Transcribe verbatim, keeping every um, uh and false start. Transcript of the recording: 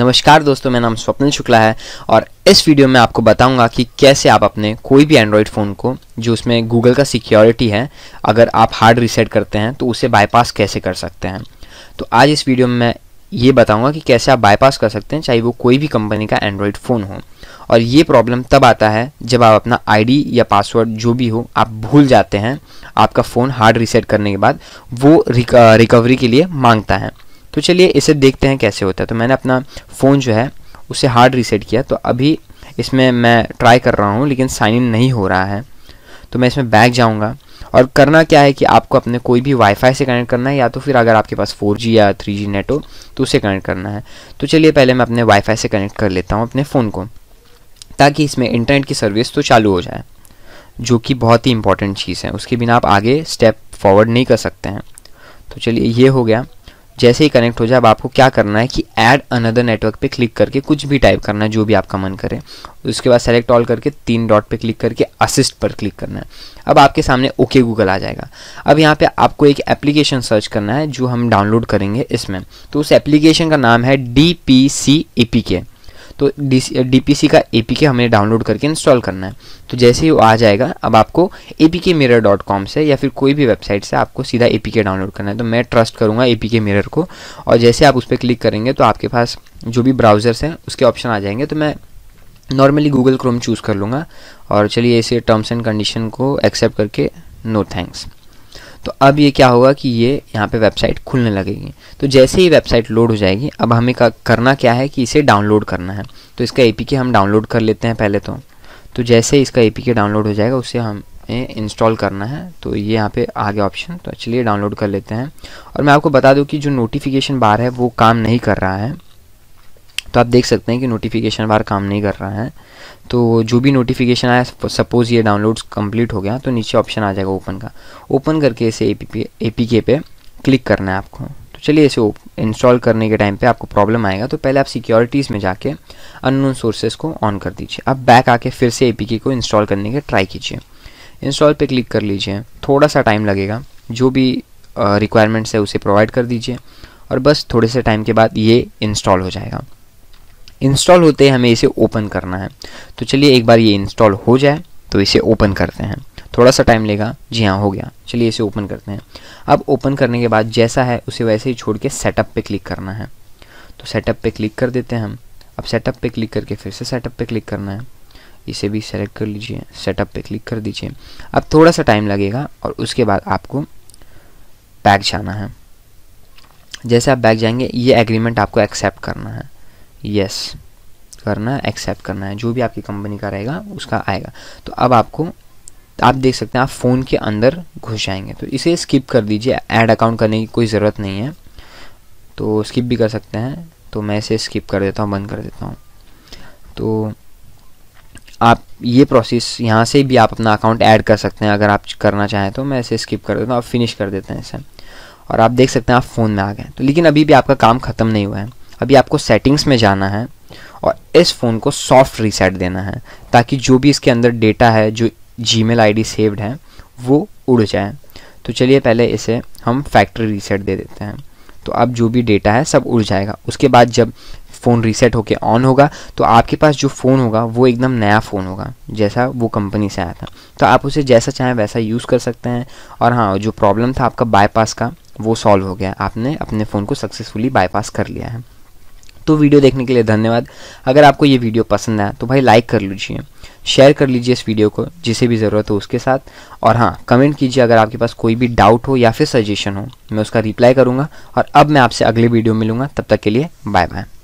नमस्कार दोस्तों, मेरा नाम स्वप्न शुक्ला है और इस वीडियो में आपको बताऊंगा कि कैसे आप अपने कोई भी एंड्रॉयड फ़ोन को, जो उसमें गूगल का सिक्योरिटी है, अगर आप हार्ड रीसेट करते हैं तो उसे बाईपास कैसे कर सकते हैं। तो आज इस वीडियो में मैं ये बताऊंगा कि कैसे आप बाईपास कर सकते हैं, चाहे वो कोई भी कंपनी का एंड्रॉयड फ़ोन हो। और ये प्रॉब्लम तब आता है जब आप अपना आईडी या पासवर्ड जो भी हो आप भूल जाते हैं। आपका फ़ोन हार्ड रीसेट करने के बाद वो रिकवरी के लिए मांगता है। तो चलिए इसे देखते हैं कैसे होता है। तो मैंने अपना फ़ोन जो है उसे हार्ड रीसेट किया, तो अभी इसमें मैं ट्राई कर रहा हूँ लेकिन साइन इन नहीं हो रहा है। तो मैं इसमें बैक जाऊँगा और करना क्या है कि आपको अपने कोई भी वाईफाई से कनेक्ट करना है, या तो फिर अगर आपके पास फोर जी या थ्री जी नेट हो तो उसे कनेक्ट करना है। तो चलिए पहले मैं अपने वाईफाई से कनेक्ट कर लेता हूँ अपने फ़ोन को, ताकि इसमें इंटरनेट की सर्विस तो चालू हो जाए, जो कि बहुत ही इंपॉर्टेंट चीज़ है। उसके बिना आप आगे स्टेप फॉरवर्ड नहीं कर सकते हैं। तो चलिए ये हो गया। जैसे ही कनेक्ट हो जाए, अब आपको क्या करना है कि ऐड अनदर नेटवर्क पे क्लिक करके कुछ भी टाइप करना है, जो भी आपका मन करे। उसके बाद सेलेक्ट ऑल करके तीन डॉट पे क्लिक करके असिस्ट पर क्लिक करना है। अब आपके सामने ओके गूगल आ जाएगा। अब यहाँ पे आपको एक एप्लीकेशन सर्च करना है जो हम डाउनलोड करेंगे इसमें। तो उस एप्लीकेशन का नाम है D P C E P K. तो डी पी सी का ए पी के हमें डाउनलोड करके इंस्टॉल करना है। तो जैसे ही वो आ जाएगा, अब आपको A P K mirror dot com से या फिर कोई भी वेबसाइट से आपको सीधा ए पी के डाउनलोड करना है। तो मैं ट्रस्ट करूँगा ए पी के मिरर को। और जैसे आप उस पर क्लिक करेंगे तो आपके पास जो भी ब्राउज़र्स हैं उसके ऑप्शन आ जाएंगे। तो मैं नॉर्मली गूगल क्रोम चूज़ कर लूँगा। और चलिए इसे टर्म्स एंड कंडीशन को एक्सेप्ट करके नो थैंक्स। तो अब ये क्या होगा कि ये यहाँ पे वेबसाइट खुलने लगेगी। तो जैसे ही वेबसाइट लोड हो जाएगी, अब हमें करना क्या है कि इसे डाउनलोड करना है। तो इसका एपीके हम डाउनलोड कर लेते हैं पहले। तो तो जैसे ही इसका एपीके डाउनलोड हो जाएगा, उसे हमें इंस्टॉल करना है। तो ये यहाँ पे आ गया ऑप्शन। तो चलिए डाउनलोड कर लेते हैं। और मैं आपको बता दूँ कि जो नोटिफिकेशन बार है वो काम नहीं कर रहा है। तो आप देख सकते हैं कि नोटिफिकेशन बार काम नहीं कर रहा है। तो जो भी नोटिफिकेशन आया, सपोज़ ये डाउनलोड्स कंप्लीट हो गया, तो नीचे ऑप्शन आ जाएगा ओपन का। ओपन करके इसे ए पी के पे क्लिक करना है आपको। तो चलिए इसे इंस्टॉल करने के टाइम पे आपको प्रॉब्लम आएगा। तो पहले आप सिक्योरिटीज़ में जाके अननोन सोर्सेज को ऑन कर दीजिए। अब बैक आके फिर से ए पी के को इंस्टॉल करने के ट्राई कीजिए। इंस्टॉल पर क्लिक कर लीजिए। थोड़ा सा टाइम लगेगा। जो भी रिक्वायरमेंट्स है उसे प्रोवाइड कर दीजिए और बस थोड़े से टाइम के बाद ये इंस्टॉल हो जाएगा। इंस्टॉल होते ही हमें इसे ओपन करना है। तो चलिए एक बार ये इंस्टॉल हो जाए तो इसे ओपन करते हैं। थोड़ा सा टाइम लेगा। जी हाँ, हो गया। चलिए इसे ओपन करते हैं। अब ओपन करने के बाद जैसा है उसे वैसे ही छोड़ के सेटअप पे क्लिक करना है। तो सेटअप पे क्लिक कर देते हैं हम। अब सेटअप पे क्लिक करके फिर से सेटअप पे क्लिक करना है। इसे भी सेलेक्ट कर लीजिए, सेटअप पे क्लिक कर दीजिए। अब थोड़ा सा टाइम लगेगा और उसके बाद आपको बैक जाना है। जैसे आप बैक जाएंगे, ये एग्रीमेंट आपको एक्सेप्ट करना है। यस yes, करना है, एक्सेप्ट करना है। जो भी आपकी कंपनी का रहेगा उसका आएगा। तो अब आपको आप देख सकते हैं आप फ़ोन के अंदर घुस जाएंगे। तो इसे स्किप कर दीजिए। ऐड अकाउंट करने की कोई ज़रूरत नहीं है, तो स्किप भी कर सकते हैं। तो मैं इसे स्किप कर देता हूँ, बंद कर देता हूँ। तो आप ये प्रोसेस यहाँ से भी आप अपना अकाउंट ऐड कर सकते हैं अगर आप करना चाहें। तो मैं इसे स्किप कर देता हूँ। आप फिनिश कर देते हैं इसे और आप देख सकते हैं आप फ़ोन में आ गए। तो लेकिन अभी भी आपका काम ख़त्म नहीं हुआ है। अभी आपको सेटिंग्स में जाना है और इस फ़ोन को सॉफ्ट रीसेट देना है, ताकि जो भी इसके अंदर डेटा है, जो जीमेल आईडी सेव्ड है, वो उड़ जाए। तो चलिए पहले इसे हम फैक्ट्री रीसेट दे देते हैं। तो अब जो भी डेटा है सब उड़ जाएगा। उसके बाद जब फ़ोन रीसेट होके ऑन होगा तो आपके पास जो फ़ोन होगा वो एकदम नया फ़ोन होगा, जैसा वो कंपनी से आया था। तो आप उसे जैसा चाहें वैसा यूज़ कर सकते हैं। और हाँ, जो प्रॉब्लम था आपका बाईपास का, वो सॉल्व हो गया। आपने अपने फ़ोन को सक्सेसफुली बाईपास कर लिया है। तो वीडियो देखने के लिए धन्यवाद। अगर आपको ये वीडियो पसंद आया तो भाई लाइक कर लीजिए, शेयर कर लीजिए इस वीडियो को जिसे भी ज़रूरत हो उसके साथ। और हाँ, कमेंट कीजिए अगर आपके पास कोई भी डाउट हो या फिर सजेशन हो। मैं उसका रिप्लाई करूँगा। और अब मैं आपसे अगले वीडियो में मिलूँगा। तब तक के लिए बाय बाय।